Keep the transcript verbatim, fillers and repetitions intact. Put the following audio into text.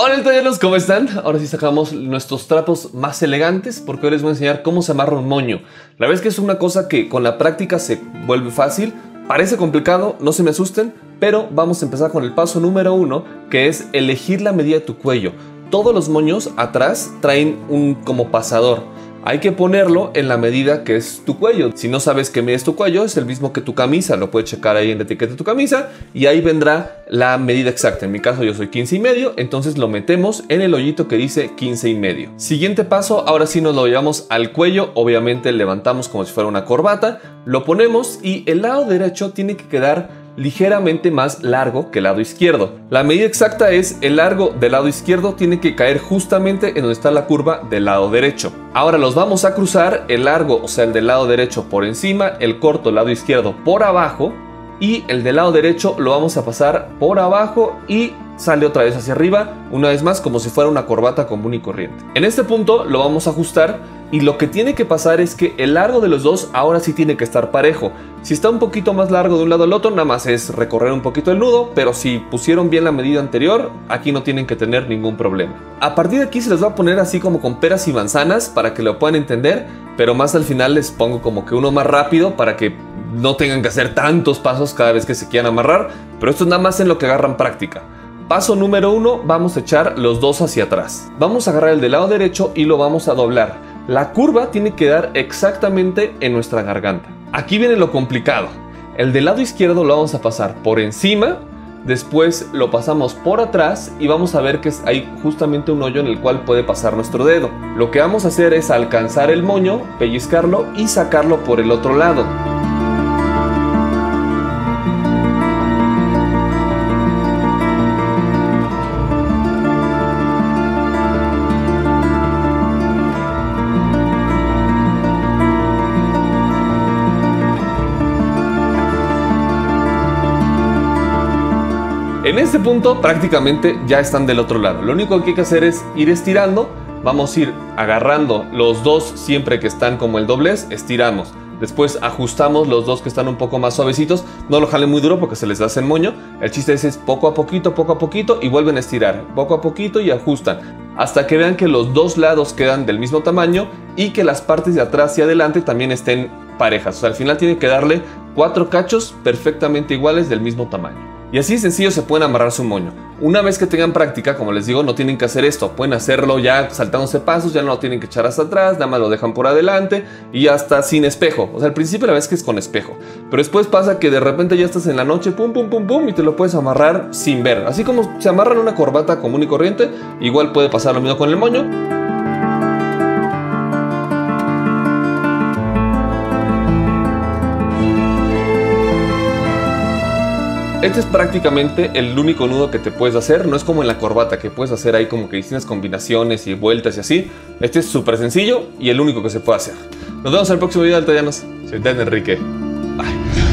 Hola italianos, ¿cómo están? Ahora sí sacamos nuestros trapos más elegantes porque hoy les voy a enseñar cómo se amarra un moño. La verdad es que es una cosa que con la práctica se vuelve fácil, parece complicado, no se me asusten, pero vamos a empezar con el paso número uno, que es elegir la medida de tu cuello. Todos los moños atrás traen un como pasador. Hay que ponerlo en la medida que es tu cuello. Si no sabes qué medida es tu cuello, es el mismo que tu camisa. Lo puedes checar ahí en la etiqueta de tu camisa y ahí vendrá la medida exacta. En mi caso yo soy quince y medio, entonces lo metemos en el hoyito que dice quince y medio. Siguiente paso, ahora sí nos lo llevamos al cuello. Obviamente levantamos como si fuera una corbata, lo ponemos y el lado derecho tiene que quedar ligeramente más largo que el lado izquierdo. La medida exacta es el largo del lado izquierdo tiene que caer justamente en donde está la curva del lado derecho. Ahora los vamos a cruzar, el largo, o sea el del lado derecho por encima, el corto, el lado izquierdo por abajo, y el del lado derecho lo vamos a pasar por abajo y sale otra vez hacia arriba, una vez más como si fuera una corbata común y corriente. En este punto lo vamos a ajustar y lo que tiene que pasar es que el largo de los dos ahora sí tiene que estar parejo. Si está un poquito más largo de un lado al otro, nada más es recorrer un poquito el nudo, pero si pusieron bien la medida anterior, aquí no tienen que tener ningún problema. A partir de aquí se les va a poner así como con peras y manzanas para que lo puedan entender, pero más al final les pongo como que uno más rápido para que no tengan que hacer tantos pasos cada vez que se quieran amarrar, pero esto es nada más en lo que agarran práctica. Paso número uno, vamos a echar los dos hacia atrás. Vamos a agarrar el del lado derecho y lo vamos a doblar. La curva tiene que dar exactamente en nuestra garganta. Aquí viene lo complicado. El del lado izquierdo lo vamos a pasar por encima, después lo pasamos por atrás y vamos a ver que hay justamente un hoyo en el cual puede pasar nuestro dedo. Lo que vamos a hacer es alcanzar el moño, pellizcarlo y sacarlo por el otro lado. En este punto prácticamente ya están del otro lado. Lo único que hay que hacer es ir estirando. Vamos a ir agarrando los dos siempre que están como el doblez, estiramos. Después ajustamos los dos que están un poco más suavecitos. No lo jalen muy duro porque se les hace el moño. El chiste es, es poco a poquito, poco a poquito y vuelven a estirar. Poco a poquito y ajustan. Hasta que vean que los dos lados quedan del mismo tamaño y que las partes de atrás y adelante también estén parejas. O sea, al final tiene que darle cuatro cachos perfectamente iguales del mismo tamaño. Y así sencillo se pueden amarrar su moño. Una vez que tengan práctica, como les digo, no tienen que hacer esto. Pueden hacerlo ya saltándose pasos, ya no lo tienen que echar hasta atrás, nada más lo dejan por adelante y hasta sin espejo. O sea, al principio la verdad es que es con espejo. Pero después pasa que de repente ya estás en la noche, pum, pum, pum, pum, y te lo puedes amarrar sin ver. Así como se amarran una corbata común y corriente, igual puede pasar lo mismo con el moño. Este es prácticamente el único nudo que te puedes hacer, no es como en la corbata que puedes hacer ahí como que distintas combinaciones y vueltas y así. Este es súper sencillo y el único que se puede hacer. Nos vemos en el próximo video, italianos. Soy Dan Enrique. Bye.